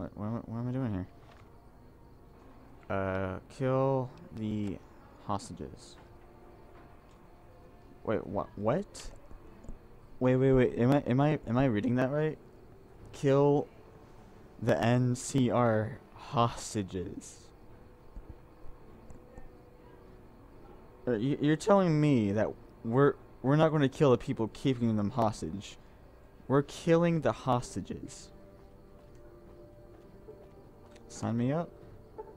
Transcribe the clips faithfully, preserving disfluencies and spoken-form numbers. What, what, what am I doing here? Uh, kill the hostages. Wait, what? What? Wait, wait, wait. Am I, am I, am I reading that right? Kill the N C R hostages. You're telling me that we're we're not going to kill the people keeping them hostage. We're killing the hostages. Sign me up.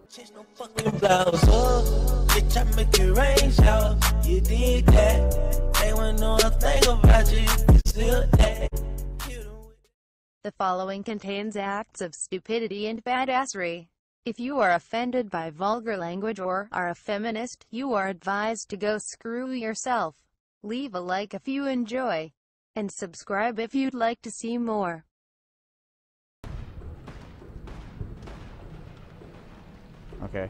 Chase no fucking blouse up. Bitch, I make it rain out. You did that. They won't know a thing about you. You still that. The following contains acts of stupidity and badassery. If you are offended by vulgar language or are a feminist, you are advised to go screw yourself. Leave a like if you enjoy, and subscribe if you'd like to see more. Okay.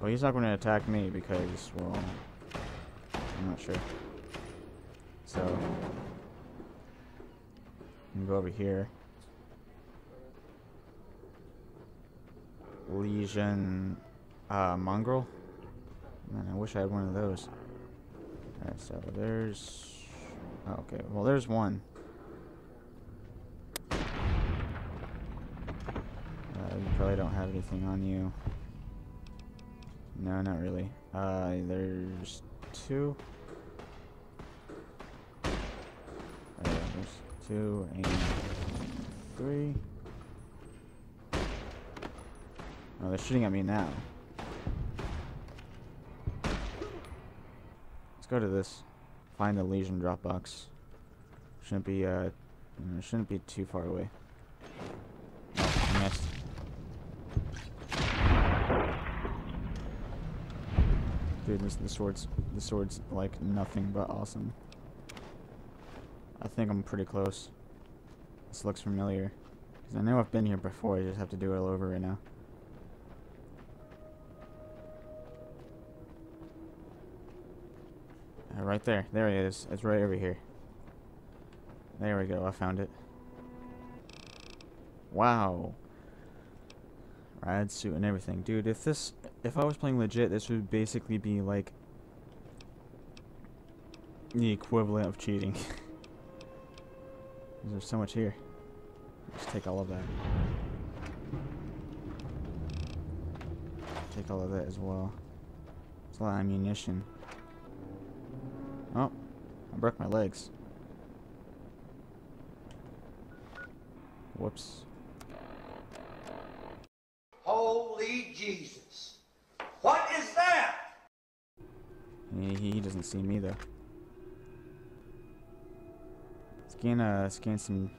Well, he's not going to attack me because, well, I'm not sure. So, I'm going to go over here. Legion, uh, mongrel. Man, I wish I had one of those. Alright, so there's... Oh, okay, well there's one. Uh, you probably don't have anything on you. No, not really. Uh, there's two. Uh, there's two and three. Oh, they're shooting at me now. Let's go to this. Find the Legion Dropbox. Shouldn't be, uh, shouldn't be too far away. Oh, I missed. Dude, this, the sword's, the sword's like nothing but awesome. I think I'm pretty close. This looks familiar. Because I know I've been here before, I just have to do it all over right now. Right there. There it is. It's right over here. There we go. I found it. Wow. Rad suit and everything. Dude, if this... If I was playing legit, this would basically be, like... the equivalent of cheating. There's so much here. Just take all of that. Take all of that as well. There's a lot of ammunition. Oh, I broke my legs. Whoops. Holy Jesus. What is that? He, he doesn't see me though. Scan uh scan some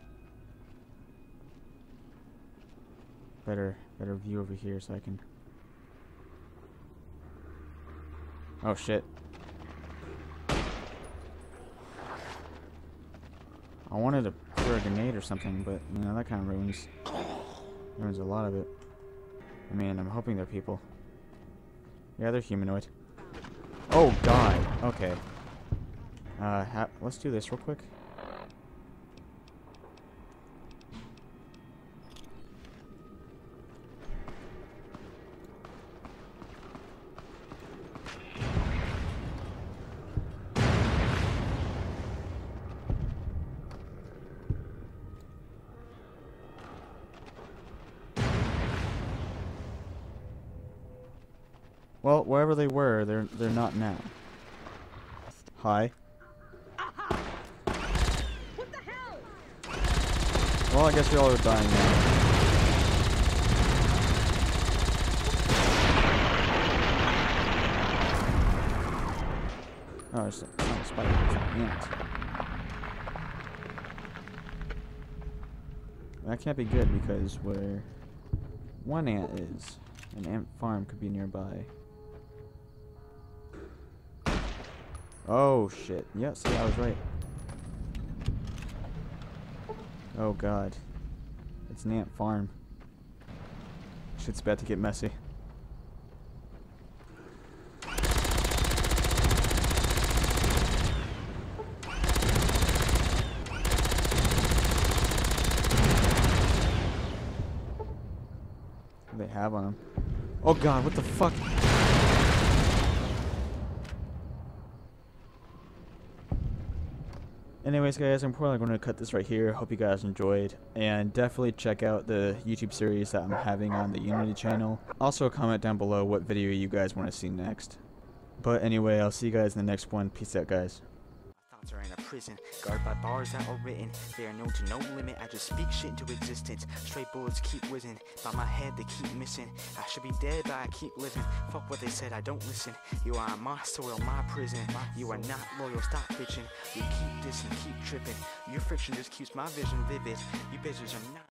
better better view over here so I can... Oh shit. I wanted to throw a grenade or something, but, you know, that kind of ruins, ruins a lot of it. I mean, I'm hoping they're people. Yeah, they're humanoid. Oh, God! Okay. Uh, ha let's do this real quick. Well, wherever they were, they're they're not now. Hi. Aha. What the hell? Well, I guess we all are dying now. Oh, it's not a spider, it's an ant. That can't be good because where one ant is, an ant farm could be nearby. Oh shit. Yeah, see, I was right. Oh god. It's an ant farm. Shit's about to get messy. do they have on them? Oh god, what the fuck? Anyways, guys, I'm probably going to cut this right here. Hope you guys enjoyed, and definitely check out the YouTube series that I'm having on the Unity channel. Also, comment down below what video you guys want to see next. But anyway, I'll see you guys in the next one. Peace out, guys. Are in a prison, guarded by bars that are written. They are known to no limit. I just speak shit into existence. Stray bullets keep whizzing by my head, they keep missing. I should be dead, but I keep living. Fuck what they said, I don't listen. You are on my soil, my prison. You are not loyal, stop bitching. You keep dissing, keep tripping. Your friction just keeps my vision vivid. You bitches are not